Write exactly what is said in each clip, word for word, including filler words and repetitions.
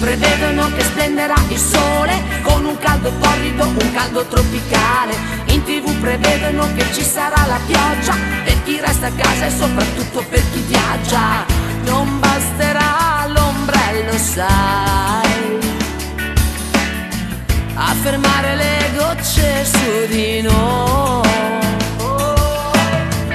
prevedono che splenderà il sole con un caldo torrido, un caldo tropicale. In tv prevedono che ci sarà la pioggia per chi resta a casa e soprattutto per chi viaggia. Non basterà l'ombrello, sai, a fermare le gocce su di noi.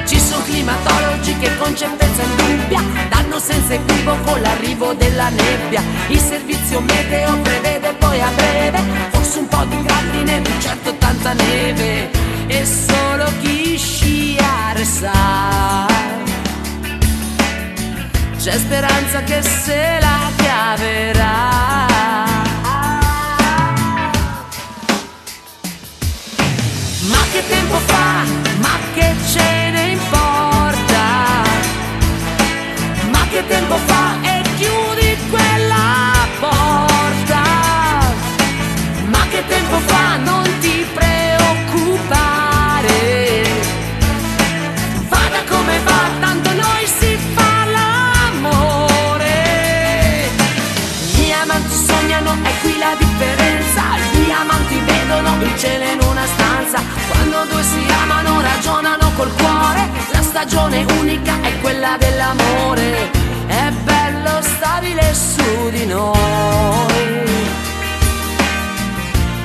Ci sono climatologi che con certezza indubbia danno senza equivoco l'arrivo della nebbia. Il servizio meteo prevede poi a breve forse un po' di grandine, di certo tanta neve. E solo chi sciare sa, c'è speranza che se la caverà. Ma che tempo fa, ma che ce ne importa? Ma che tempo fa e chiudi quella porta? Ma che tempo fa, non ti preoccupare, vada come va, tanto noi si fa l'amore. Gli amanti sognano, è qui la differenza. Gli amanti vedono il cielo in una stanza. Quando due si amano ragionano col cuore, la stagione unica è quella dell'amore. È bello stabile su di noi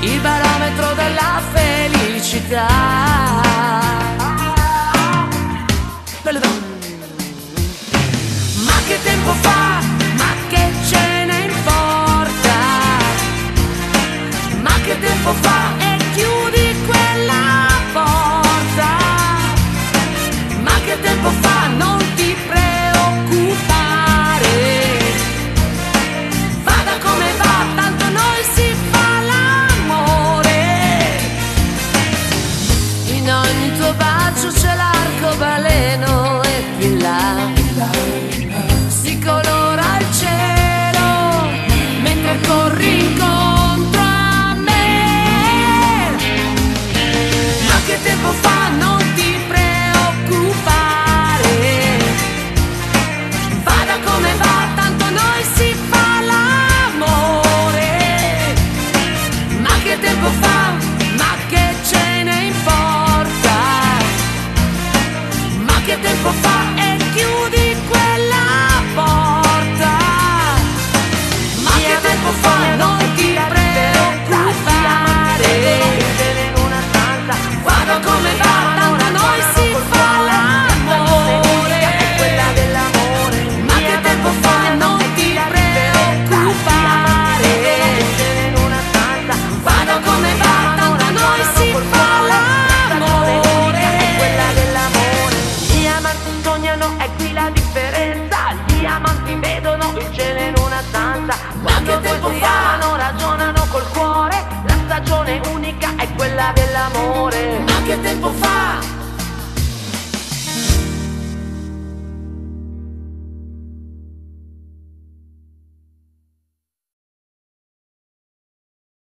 il barometro della felicità. Ma che tempo fa, ma che ce ne importa? Ma che tempo fa e chiudi quella porta? Ma che tempo fa, non ti preoccupare, vada come va, tanto noi si fa l'amore. In ogni tuo bacio c'è l'arcobaleno e più in là si colora il cielo mentre corri incontro a me. Ma che tempo fa, non ti preoccupare, vada come va, tanto noi si fa l'amore. Ma che tempo fa, ma che ce ne importa? Ma che tempo fa e chiudi quella porta? Ma che tempo fa, non ti preoccupare, vada come va, tanto noi si fa l'amore. È quella dell'amore. Ma che tempo fa, non ti preoccupare, vada come va, tanto noi si fa l'amore. È quella dell'amore. Gli amanti sognano, è qui la differenza. Gli amanti vedono il cielo in una stanza. Quando due si amano ragionano col cuore, la stagione unica è quella dell'amore. Ma che tempo fa?